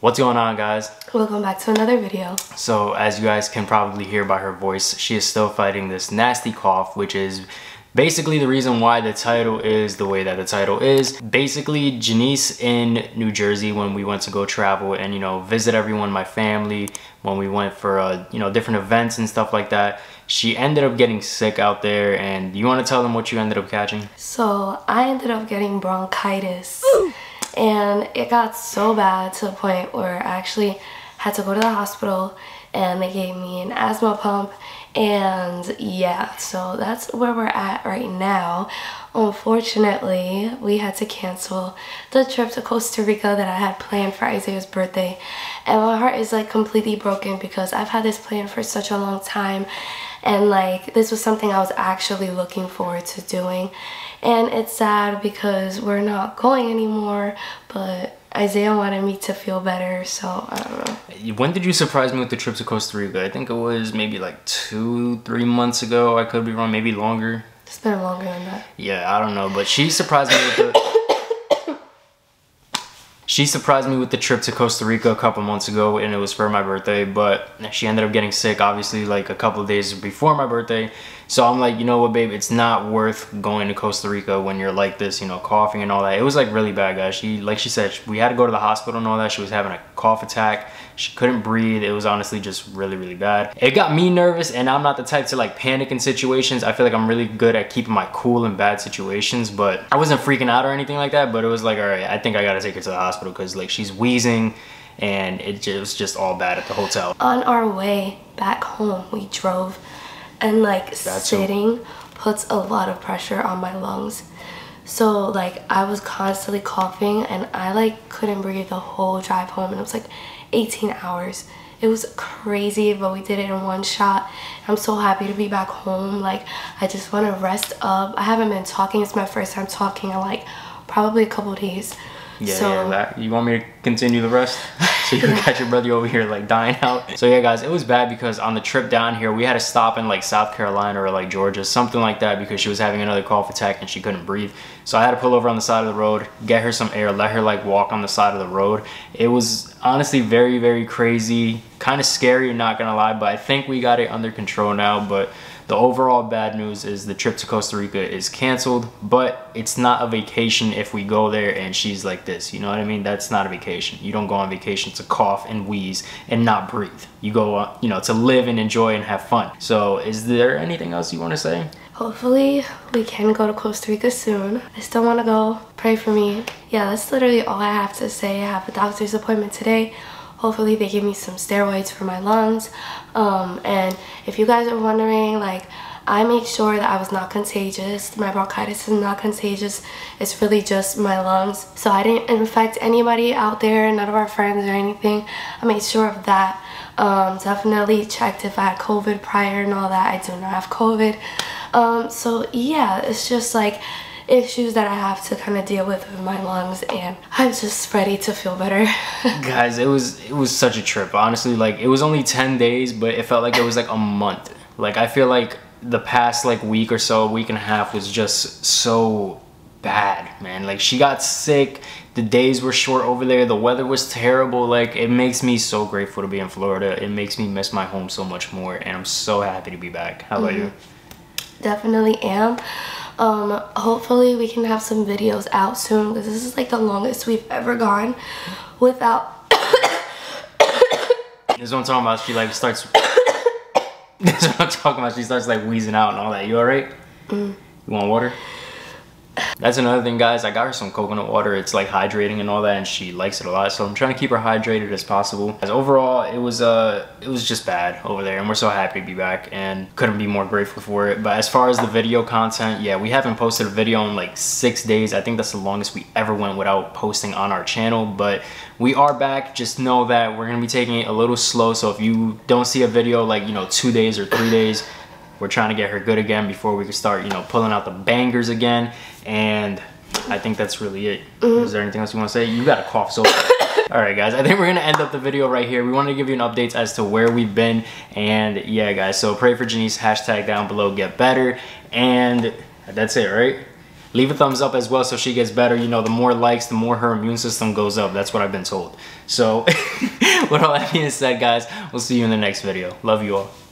What's going on, guys? Welcome back to another video. So as you guys can probably hear by her voice, she is still fighting this nasty cough, which is basically the reason why the title is the way that the title is. Basically, Janice in New Jersey, when we went to go travel and, you know, visit everyone, my family, when we went for, you know, different events and stuff like that, she ended up getting sick out there. And you want to tell them what you ended up catching? So I ended up getting bronchitis. Ooh. And it got so bad to the point where I actually had to go to the hospital and they gave me an asthma pump. And yeah, so that's where we're at right now. Unfortunately, we had to cancel the trip to Costa Rica that I had planned for Isaiah's birthday. And my heart is like completely broken because I've had this plan for such a long time. And like, this was something I was actually looking forward to doing. And it's sad because we're not going anymore, but Isaiah wanted me to feel better, so I don't know. When did you surprise me with the trip to Costa Rica? I think it was maybe like 2-3 months ago. I could be wrong, maybe longer. It's been longer than that. Yeah, I don't know, but she surprised me with the... She surprised me with the trip to Costa Rica a couple months ago, and it was for my birthday, but she ended up getting sick, obviously, like a couple of days before my birthday. So I'm like, you know what, babe, it's not worth going to Costa Rica when you're like this, you know, coughing and all that. It was like really bad, guys. She, like she said, we had to go to the hospital and all that. She was having a cough attack. She couldn't breathe. It was honestly just really, really bad. It got me nervous, and I'm not the type to like panic in situations. I feel like I'm really good at keeping my cool in bad situations, but I wasn't freaking out or anything like that. But it was like, all right, I think I gotta take her to the hospital because like she's wheezing. And it was just all bad at the hotel. On our way back home, we drove. And like sitting puts a lot of pressure on my lungs, so like I was constantly coughing and I like couldn't breathe the whole drive home, and it was like 18 hours. It was crazy, but we did it in one shot. I'm so happy to be back home. Like I just want to rest up. I haven't been talking. It's my first time talking in like probably a couple days. Yeah, so, yeah, that, you want me to continue the rest? So you got your brother over here like dying out. So yeah, guys, it was bad because on the trip down here, we had to stop in like South Carolina or like Georgia, something like that, because she was having another cough attack and she couldn't breathe. So I had to pull over on the side of the road, get her some air, let her like walk on the side of the road. It was honestly very, very crazy, kind of scary, not gonna lie, but I think we got it under control now. But the overall bad news is the trip to Costa Rica is canceled, but it's not a vacation if we go there and she's like this, you know what I mean? That's not a vacation. You don't go on vacation to cough and wheeze and not breathe. You go, you know, to live and enjoy and have fun. So is there anything else you want to say? Hopefully we can go to Costa Rica soon. I still want to go. Pray for me. Yeah, that's literally all I have to say. I have a doctor's appointment today. Hopefully they give me some steroids for my lungs. And if you guys are wondering, like, I made sure that I was not contagious. My bronchitis is not contagious. It's really just my lungs. So I didn't infect anybody out there, none of our friends or anything. I made sure of that. Definitely checked if I had COVID prior and all that. I do not have COVID. So yeah, it's just like issues that I have to kind of deal with my lungs, and I'm just ready to feel better. Guys, it was such a trip, honestly. Like it was only 10 days, but it felt like it was like a month. Like I feel like the past like week or so, week and a half was just so bad, man. Like she got sick, the days were short over there, the weather was terrible. Like it makes me so grateful to be in Florida. It makes me miss my home so much more, and I'm so happy to be back. How about you? Definitely am. Hopefully we can have some videos out soon, because this is like the longest we've ever gone without This is what I'm talking about. She like starts This is what I'm talking about. She starts like wheezing out and all that. You alright? You want water? That's another thing, guys. I got her some coconut water. It's like hydrating and all that, and she likes it a lot. So I'm trying to keep her hydrated as possible. As overall, it was just bad over there, and we're so happy to be back and couldn't be more grateful for it. But as far as the video content, yeah, we haven't posted a video in like 6 days. I think that's the longest we ever went without posting on our channel. But we are back. Just know that we're gonna be taking it a little slow. So if you don't see a video like, you know, 2 days or 3 days, we're trying to get her good again before we can start, you know, pulling out the bangers again. And I think that's really it. Is there anything else you want to say? You got a cough, so Alright guys, I think we're gonna end up the video right here. We wanted to give you an update as to where we've been. And yeah, guys, so pray for Janice, hashtag down below, get better. And that's it, right? Leave a thumbs up as well so she gets better. You know, the more likes, the more her immune system goes up. That's what I've been told. So, with all that being said, guys, we'll see you in the next video. Love you all.